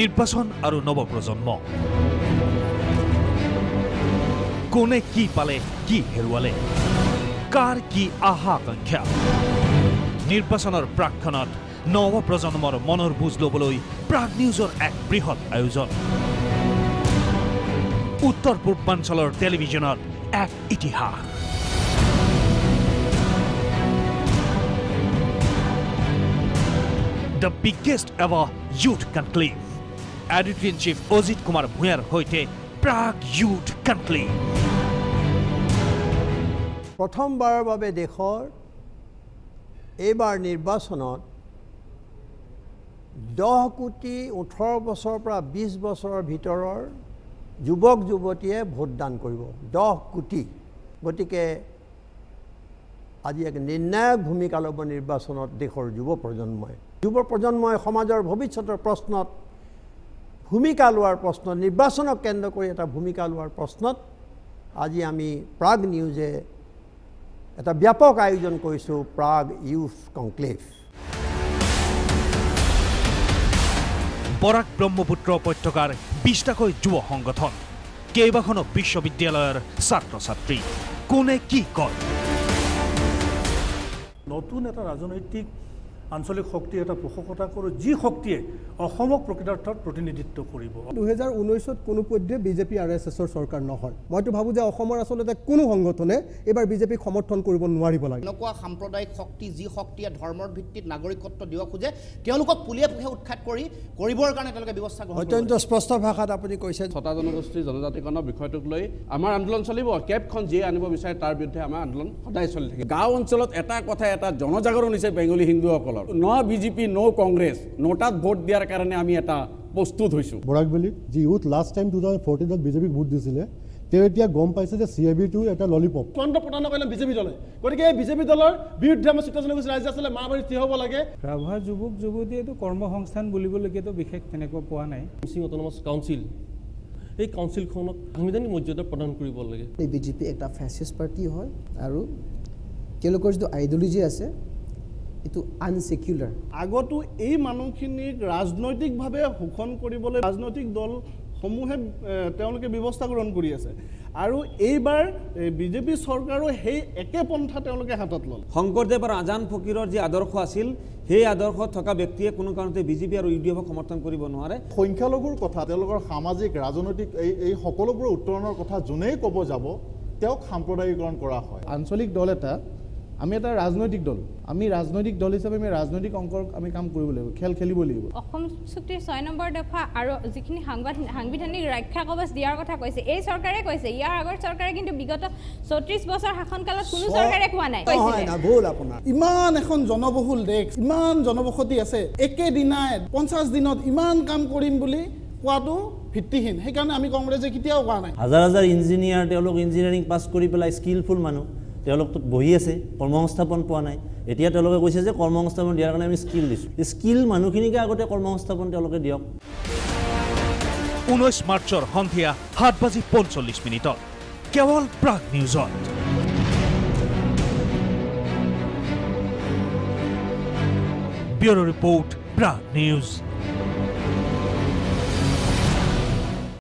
নিৰ্বাচন আৰু নৱপ্ৰজন্ম কোনে কি পালে কি হেৰুৱালে কাৰ কি আহা আকাংক্ষা নিৰ্বাচনৰ প্ৰাক্ষণত নৱপ্ৰজন্মৰ মনৰ বুজ লবলৈ প্ৰাগ নিউজৰ এক বৃহৎ আয়োজন উত্তৰ পূৰ্বাঞ্চলৰ টেলিভিজনত এক ইতিহাস The biggest ever youth conclave. Editor-in-chief Ajit Kumar Bhuyar hoite Prague Youth Conclave. Pratham bar babe dekhor, ebar nirbasonot 10 koti 18 boshor pra 20 boshor bhitoror jubok jubotiye bhotdan koribo 10 koti gotike আজি এক নিৰ্ণায়ক ভূমিকা ল'ব নিৰ্বাচনত দেশৰ যুৱ প্ৰজন্মই সমাজৰ ভৱিষ্যতৰ প্ৰশ্নত ভূমিকা লোৱাৰ প্ৰশ্ন নিৰ্বাচনক কেন্দ্ৰ কৰি এটা ভূমিকা লোৱাৰ প্ৰশ্নত আজি আমি প্ৰাগ নিউজে এটা ব্যাপক আয়োজন কৰিছো প্ৰাগ ইউথ কনক্লেভ বৰাক ব্ৰহ্মপুত্ৰ উপত্যকাৰ 20টাকৈ যুৱ সংগঠন কেইবাখনো বিশ্ববিদ্যালয়ৰ ছাত্ৰ ছাত্ৰী কোনে কি কৰে নতুন এটা ৰাজনৈতিক আঞ্চলিক শক্তি এটা পোষকতা কৰি যি শক্তিয়ে অসমক প্ৰকৃতাৰ্থত প্ৰতিনিধিত্ব কৰিব 2019 ত কোনো পদ্ধতিয়ে বিজেপি আৰএছএছৰ চৰকাৰ নহয় মইতো ভাবু যে অসমৰ আসলতে কোনো সংগঠনে এবাৰ বিজেপিক সমৰ্থন কৰিব নোৱাৰিব লাগে লোকৱা সাম্প্ৰদায়িক শক্তি যি শক্তিয়ে ধৰ্মৰ ভিত্তিত নাগৰিকত্ব দিয়া খোজে তেওঁলোকক পুলিয়ে পুহে উৎখাত কৰি কৰিবৰ কাৰণে তেওঁলোকে ব্যৱস্থা গ্ৰহণ কৰিছে অত্যন্ত স্পষ্ট ভাষাত আপুনি কৈছে ছটা জনগোষ্ঠী জনজাতিকৰণৰ বিষয়টোক লৈ আমাৰ আন্দোলন চলিব কেপখন যি আনিব বিচাৰে তাৰ বিৰুদ্ধে আমাৰ আন্দোলন সদায় চলি থাকে গাঁও অঞ্চলত এটা কথা এটা জনজাগৰণ হৈছে Bengali Hindu No BJP, no Congress. Notat vote diar karone ami eta postut hoisu. Borakbeli, je youth last time 2014 at BJP vote disile. Te etia gom paise je CIB2 eta lollipop. Kondo potana koila BJP dole. Korike BJP dolor biruddhe amar sittasone koise rajya asole mahabari ti hobo lage. Prabha jubok juboti etu kormo hongsthan bolibole ke to bikhek teneko poa nai. MC autonomous council. Ei council khonok amidani mojjoda pradan koribo lage. Ei BJP eta fascist party hoy aru kelokor je ideology ase Itu unsecular. Agotu ei manukhini rajnoitik bhabe hukhon koribole rajnoitik dol homuhe teoloke bibostha grohon kori ase. Aru eibar BJP sorkaro hei eke pontha teoloke hatat lol. Hongkordev ar Azan Fakiror je adorsho asil hei adorsho thoka byaktiye kono karonte BJP aru UDF khomorthon koribo nware. Songhyalobor kotha teolokor samajik rajnoitik ei hokolobor uttoronor kotha junei kobo jabo teok sampradayikoron kora hoy. Ancholik dol eta আমি এটা ৰাজনৈতিক দল আমি ৰাজনৈতিক দল হিচাপে আমি ৰাজনৈতিক অংকৰ আমি কাম কৰিব লাগিব খেল খেলিব লাগিব অসম চুক্তিৰ 6 নম্বৰ দফা আৰু যিখিনি সাংবিধানিক ৰক্ষা কবচ দিয়াৰ কথা কৈছে এই চৰকাৰে কৈছে ইয়াৰ আগৰ চৰকাৰে কিন্তু বিগত 34 বছৰ শাসনকালত কোনো চৰকাৰে কোৱা নাই কৈছে না ভুল আপোনাৰ ইমান এখন জনবহুল দেশ ইমান জনবসতি আছে একেদিনাই 50 দিনত ইমান কাম কৰিম বুলি কোৱাটো ভিত্তিহীন সেই কাৰণে আমি কংগ্ৰেছে কিতিয়াও কোৱা নাই হাজাৰ হাজাৰ ইঞ্জিনিয়াৰ তেওঁলোক ইঞ্জিনিয়াৰিং পাছ কৰি পেলাই স্কিলফুল মানুহ তেলক তো বহি আছে কৰ্মসংস্থাপন পোৱা নাই এতিয়া তেলকে কৈছে যে কৰ্মসংস্থাপন দিয়াৰ কাৰণে আমি স্কিল দিছো স্কিল মানুহখিনিকে আগতে কৰ্মসংস্থাপন তেলকে দিয়ক 19 মাৰ্চৰ সন্ধিয়া 7:45 মিনিটত কেৱল প্ৰাগ নিউজত ব্যুৰ ৰিপৰ্ট প্ৰাগ নিউজ